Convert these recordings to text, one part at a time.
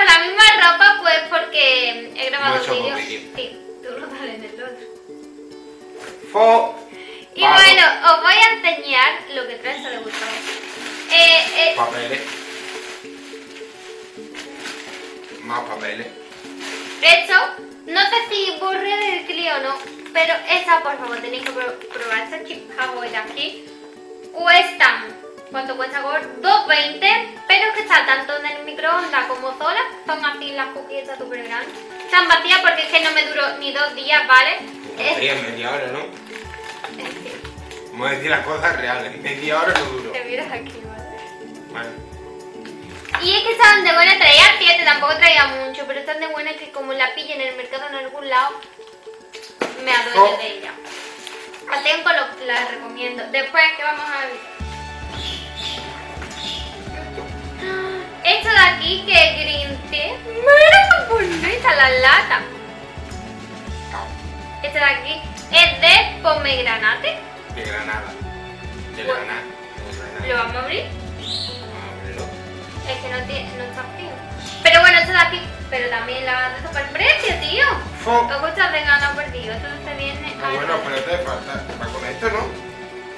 con la misma ropa, pues porque he grabado vídeos. Sí, tú no vales en el otro. Y bueno, os voy a enseñar lo que trae esta degustación. Papeles. Más papeles. Esto, no sé si borré del Clio o no, pero esta, por favor, tenéis que probar esta chipjago de aquí. Cuestan, ¿cuánto cuesta? 2,20, pero es que está tanto en el microondas como sola. Son así las coquetas súper grandes. Están vacías porque es que no me duró ni 2 días, ¿vale? Media hora, ¿no? Vamos a decir las cosas reales, media hora no duró. Te miras aquí, ¿vale? Vale. Y es que estaban de buena, traía 7, tampoco traía mucho, pero están de buena que como la pilla en el mercado en algún lado, me adueño de ella. Atenco, la recomiendo. Después, ¿qué vamos a ver? Esto de aquí, que es green tea. ¡Mira qué bonita la lata! Esto de aquí es de pomegranate. De Granada. De Granada. ¿Lo vamos a abrir? Es que no está frío. Pero bueno, esto de aquí. Pero también la banda super precio, tío. Lo cuesta de gana perdido. Esto no se viene. Ah, bueno, pero te falta. ¿Para con esto, no?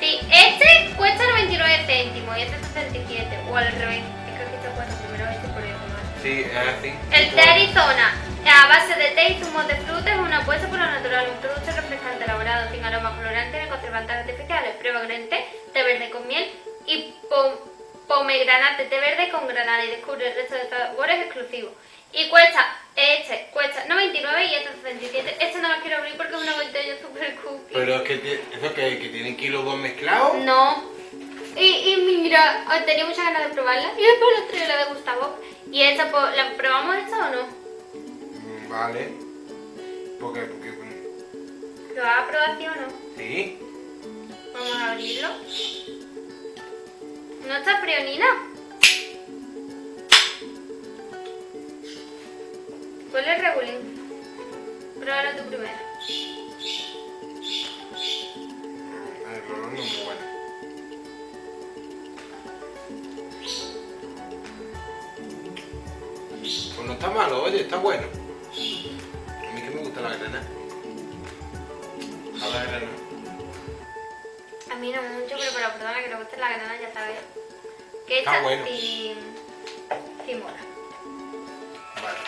Sí, este cuesta 99 céntimos y este 67. O al revés. Es que aquí te cuesta primero este por el otro. Sí, es así. El té Arizona. A base de té y zumos de frutas, una apuesta por lo natural. Un producto refrescante elaborado sin aromas colorantes ni conservantes artificiales. Prueba green té, té verde con miel y pomegranate, té verde con granada, y descubre el resto de sabores exclusivos. Y cuesta, este cuesta 99 y este 67. Este no lo quiero abrir porque es una botella super cookie. ¿Pero es que eso que tienen kilos 2 mezclados? No. Y mira, tenía muchas ganas de probarla. Y después lo traigo la de Gustavo. ¿Y esta, la probamos esta o no? Vale. ¿Por qué? ¿Lo vas a probar, sí o no? Sí. Vamos a abrirlo. ¿No está frío, Nina? Huele regulín. Pruébalo tú primero. El color no es muy bueno. Pues no está malo, oye, está bueno. A mí que me gusta la granada. A la granada. A mí no mucho, pero para probarla que le gusta la granada ya está bien. Que está bueno. Y mola. Vale.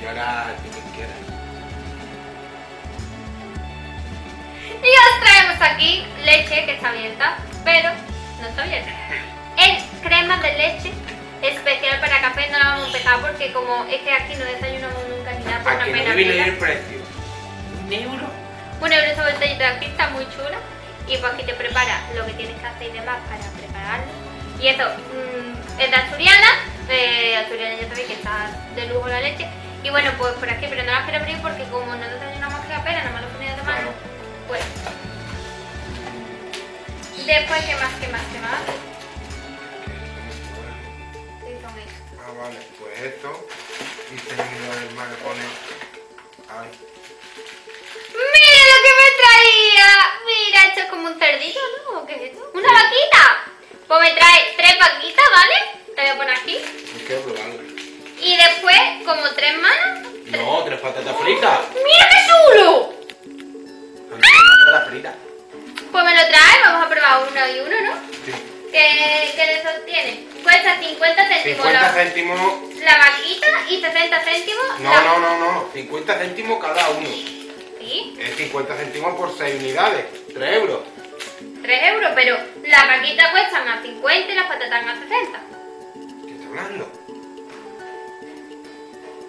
Y ahora, si quien quiera. Y os traemos aquí leche, que está abierta, pero no está abierta. Es crema de leche especial para café, no la vamos a empezar porque como es que aquí no desayunamos nunca ni nada, por una pena. Aquí no leer el precio. €1. €1 esta botellita de aquí, está muy chula. Y pues aquí te prepara lo que tienes que hacer y demás para prepararlo. Y esto es de Asturiana. Asturiana ya sabéis que está de lujo la leche. Y bueno, pues por aquí, pero no las quiero abrir porque como no te una más que la pena, no me lo he ponido de mano. Pues después, ¿qué más? ¿Qué son esto? Ah, vale, pues esto. Y teniendo el mal pone. Ay. ¡Mira lo que me traía! Mira, esto es como un cerdito, ¿no? ¿Qué es esto? ¡Una vaquita! Pues me trae 3 vaquitas, ¿vale? Te voy a poner aquí. Quiero probarlo. Y después, como 3 más. No, 3 patatas fritas. ¡Mira qué chulo! Son 3 patatas fritas. Pues me lo trae, vamos a probar uno y uno, ¿no? Sí. ¿Qué de esos tiene? Cuesta 50 céntimos. 50 céntimos. La vaquita y 60 céntimos. No, no. 50 céntimos cada uno. ¿Sí? Es 50 céntimos por 6 unidades, €3. €3, pero las vaquitas cuestan a 50 y las patatas a 60. ¿Qué está hablando?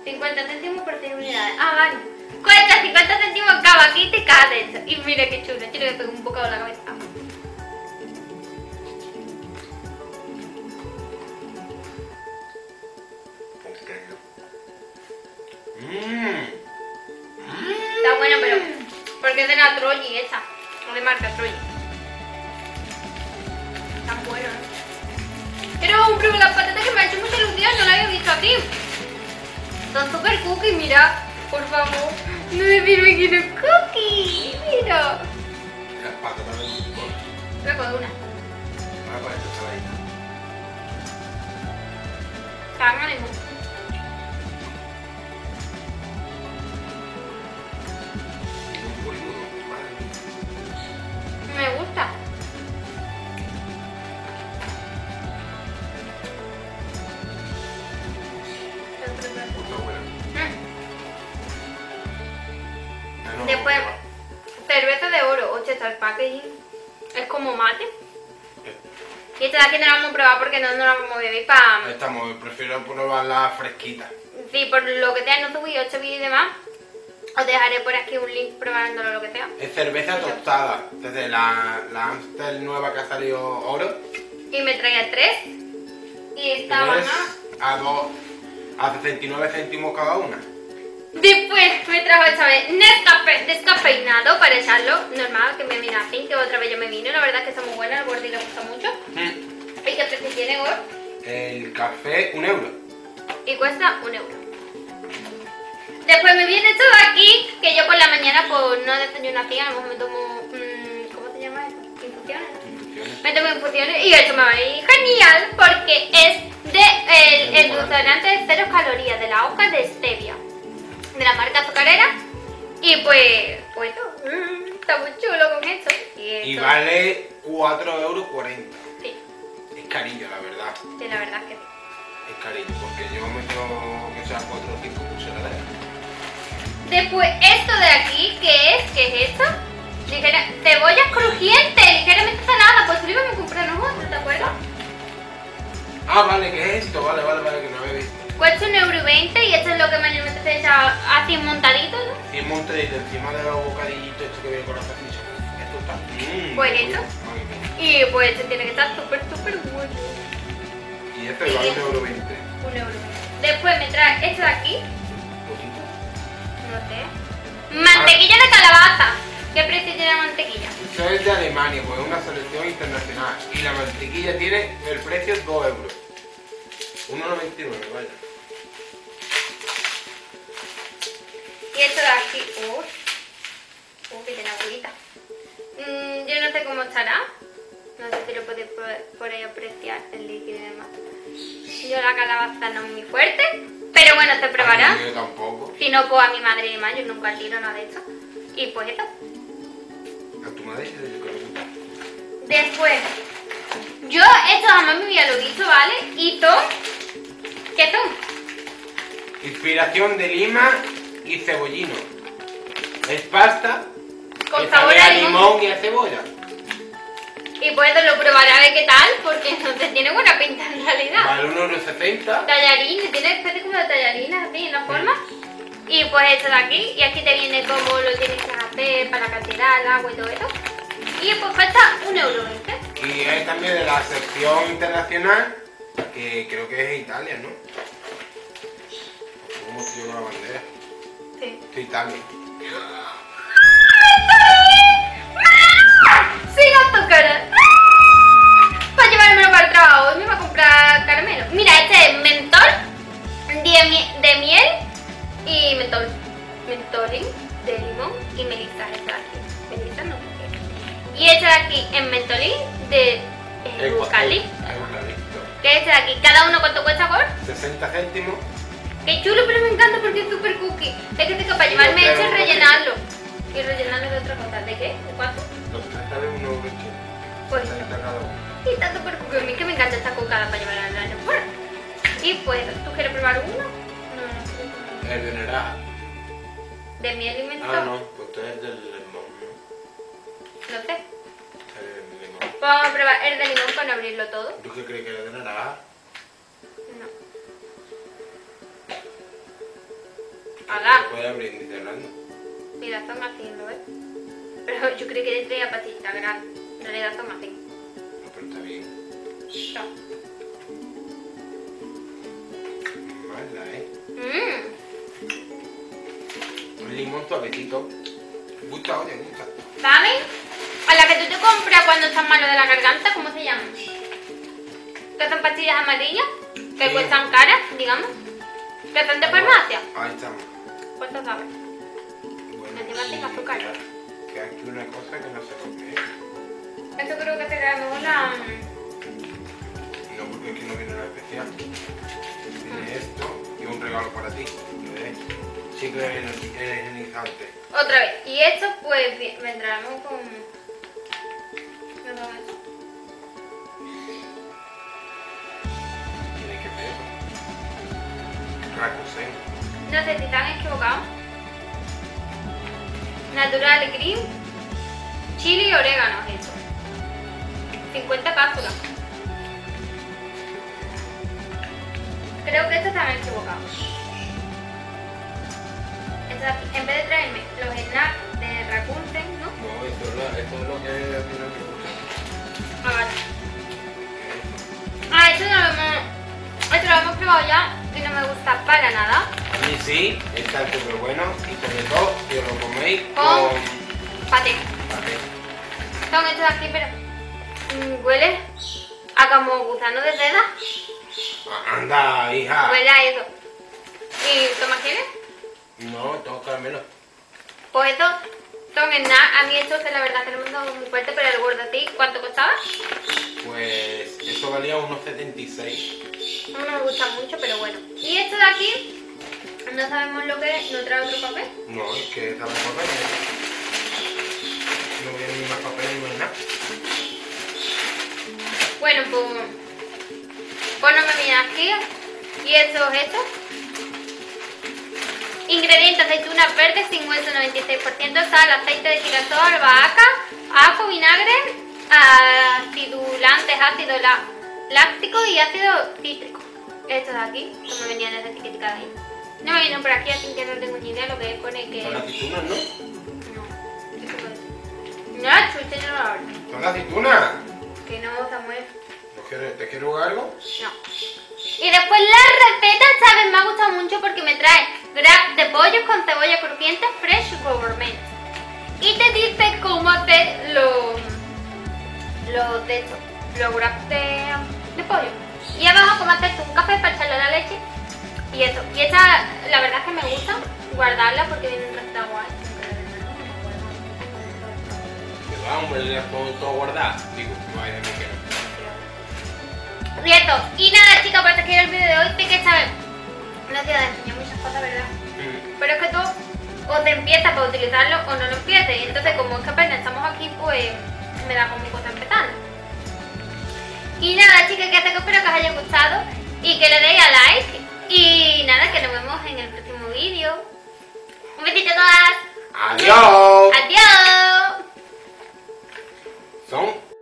50 céntimos por 6 unidades. Ah, vale. Cuesta 50 céntimos cada vaquita y cada de esto. Y mira qué chulo, quiero que pegue un bocado en la cabeza. Está bueno, pero porque es de la Trolli esa, no de marca Trolli. Tan bueno, ¿no? Pero un pruebo las patatas que me ha hecho mucha ilusión, no la había visto aquí. Son super cookies, mira, por favor. No me sirve que no cookies, mira. Las patatas de un poco. Voy a coger una. Voy a poner esta chavalita. Están animados. Después, cerveza de oro. Oye, está el packaging. Es como mate. Y esta de aquí no la vamos a probar porque no nos la vamos a beber para... Prefiero probarla fresquita. Sí, por lo que sea, no subí 8 vídeos y demás. Os dejaré por aquí un link probándolo, lo que sea. Es cerveza tostada, desde la Amstel nueva que ha salido oro. Y me traía 3. Y esta banana... a 69 céntimos cada una. Después me trajo esta vez Nescafé descafeinado para echarlo normal, que me vino así, que otra vez yo me vino. La verdad es que está muy buena, al Gordi le gusta mucho. ¿Y qué precio tiene, Gord? El café, 1 euro. Y cuesta 1 euro. Después me viene esto de aquí, que yo por la mañana pues no desayuno así, a lo mejor me tomo... ¿cómo se llama eso? Infusiones. Me tomo infusiones y esto me va a ir genial porque es de el edulcorante de 0 calorías de la hoja de stevia, de la marca azucarera. Y pues, está muy chulo con esto. Y vale 4,40 €. Sí. Es carillo, la verdad. Sí, la verdad es que sí. Es carillo, porque yo me llevo quizás 4 o 5 pulseras. Después esto de aquí, que es, esto. Cebollas crujientes, ligeramente saladas. Pues tú ibas a comprarnos otra, ¿te acuerdas? Ah, vale, que es esto, vale, que no lo he visto. Cuesta 1,20 € y esto es lo que mayormente se echa así montadito, ¿no? Sí, montadito, encima de los bocadillitos esto que viene con las salchichas. Esto está bien. Pues esto. Y pues esto tiene que estar súper bueno. Y este vale 1,20 €. 1 €. Después me trae esto de aquí. ¿Poquito? No sé. Mantequilla de calabaza. ¿Qué precio tiene la mantequilla? Esto es de Alemania, pues es una selección internacional. Y la mantequilla tiene el precio 2 €. 1,99 €, vaya. Y esto de aquí, que tiene agüita. Yo no sé cómo estará. No sé si lo podéis por ahí apreciar el líquido y demás. Yo la calabaza no es muy fuerte, pero bueno, se probará. Yo tampoco. Si no, pues a mi madre y demás, yo nunca tiro nada de esto. Y pues esto. A tu madre se le pregunta. Después, yo esto jamás me había lo visto, ¿vale? Y todo. ¿Qué son? Inspiración de lima y cebollino. Es pasta con sabor a limón y a cebolla. Y pues lo probaré a ver qué tal, porque entonces tiene buena pinta en realidad. Vale, 1,70 €. Tallarines, tiene especie como de tallarines así en la forma. Y pues esto de aquí, y aquí te viene como lo tienes que hacer para la cantidad, el agua y todo eso. Y pues cuesta 1,20 €. Y es también de la sección internacional, que creo que es Italia, ¿no? ¿Cómo se lleva la bandera? Sí. De Italia. ¡Sigan tu cara! Para llevármelo para el trabajo, hoy me va a comprar caramelo. Mira, este es mentol de miel y mentol. Mentolín de limón y melisa. Melisa no sé. Y este de aquí es mentolín de eucalipto. ¿Qué es de aquí? ¿Cada uno cuánto cuesta, Gord? 60 céntimos. Qué chulo, pero me encanta porque es súper cookie. Es que para llevarme esto y rellenarlo. Y rellenarlo de otra cosa. ¿De qué? ¿De cuánto? Los 30 de 1,80 €. Pues. 30 cada uno. Y está súper cookie. A mí que me encanta esta cocada para llevarla al año fuera. Y pues, ¿tú quieres probar uno? No. El de naranja. ¿De miel y mentol? Ah, no, pues este es el del limón. No sé. El de limón. Pues vamos a probar el de limón para no abrirlo todo. ¿Tú qué crees que era de naranja? No puede abrir ni cerrando. Mira, están haciendo, ¿eh? Pero yo creo que le traía patita grande. No le da tan así. No, pero está bien. No. Mala, ¿eh? Un limón suavecito. Gusta, oye, gusta. ¿Sabes? A la que tú te compras cuando estás malo de la garganta, ¿cómo se llama? Estas son pastillas amarillas que cuestan caras, digamos. Que están de farmacia. Ahí estamos. ¿Cuánto sabes? Bueno, encima sí, tengo azúcar. Que hay aquí una cosa que no sé por qué. Esto creo que te queda mejor la... No, porque aquí no viene nada especial. Tiene esto y un regalo para ti. Siempre eres el instante. Otra vez. Y esto pues vendrá, ¿no? Con... ¿No? Tiene que ver. Rakusen. No sé si están equivocados. Natural green, chili y orégano, eso. 50 cápsulas. Creo que estos están equivocados. Entonces, en vez de traerme los snacks de Rakusen, ¿no? No, esto es lo que es al final que... Ah, vale. Esto lo hemos probado ya y no me gusta para nada. A mí sí, está súper bueno y sobre todo que lo coméis con paté. Son estos de aquí, pero huele a como gusano de seda. Anda, hija. Huele a eso. ¿Y tomas quieres? No, tengo caramelo. Pues estos son en nada. A mí estos la verdad que no me son muy fuertes, pero el gordo a ti, ¿cuánto costaba? Pues eso valía unos 76. No me gusta mucho, pero bueno. Y esto de aquí, no sabemos lo que es, no trae otro papel. No, es que trae papel. No viene ni más papel ni nada. Bueno, pues no me miras aquí. Y esto es esto. Ingredientes: aceitunas verdes sin hueso 96%, sal, aceite de girasol, albahaca, ajo, vinagre, acidulantes, ácido láctico y ácido cítrico. Estos de aquí, que me venían desde etiquetas ahí. No me vienen por aquí, así que no tengo ni idea lo que pone que... ¿Son las aceitunas, no? No, ¿qué se puede decir? No, chucha, yo no lo abro. ¿Son las aceitunas? Que no, Samuel. ¿Te quiero jugar algo? No. Y después la receta, ¿sabes? Me ha gustado mucho porque me trae wrap de pollo con cebolla crujiente, fresh gourmet. Y te dice cómo hacer los wraps de pollo. Y abajo como hacerte un café para echarle la leche. Y eso. Y esta la verdad es que me gusta guardarla porque viene un resto guay. Que va, hombre, las puedo todo guardar. Digo, vaya, me quedo. Listo. Y nada, chicos, para que el vídeo de hoy te que saber. No te enseño muchas cosas, ¿verdad? Mm. Pero es que tú o te empiezas para utilizarlo o no lo empiezas. Y entonces como es que apenas estamos aquí, pues... me da con mi cosa empezando. Y nada, chicas, que hasta que espero que os haya gustado y que le deis a like. Y nada, que nos vemos en el próximo vídeo. Un besito a todas. Adiós. Adiós. Son